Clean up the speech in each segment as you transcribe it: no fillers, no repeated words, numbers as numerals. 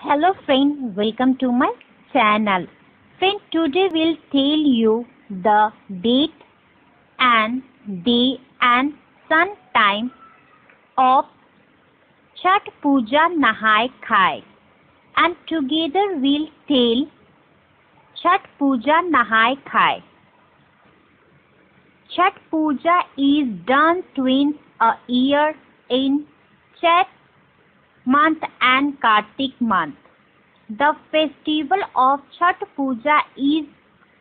Hello friend, welcome to my channel. Friend, today we'll tell you the date and day and sun time of Chhath Puja Nahai Khai, and together we'll tell Chhath Puja Nahai Khai. Chhath Puja is done twice a year in Chhath month and Kartik month. The festival of Chhath Puja is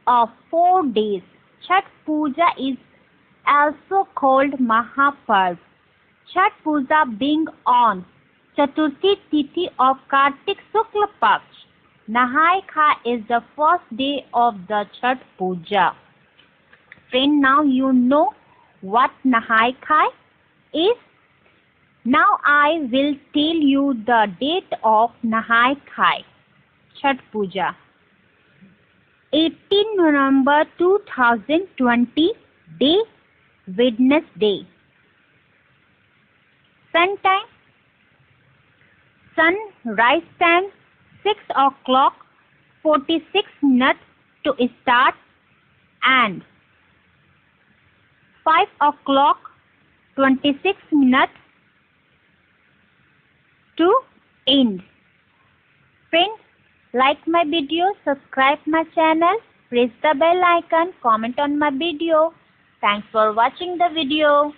of 4 days. Chhath Puja is also called Mahaparv. Chhath Puja being on Chaturthi Tithi of Kartik Sukla Paksha. Nahai Khai is the first day of the Chhath Puja. Friend, now you know what Nahai Khai is. Now I will tell you the date of Nahai Khai, Chhath Puja. 18 November 2020, day Wednesday. Sun time, sunrise time 6 o'clock 46 minutes to start and 5 o'clock 26 minutes. To end. Friends, like my video, subscribe my channel, press the bell icon, comment on my video. Thanks for watching the video.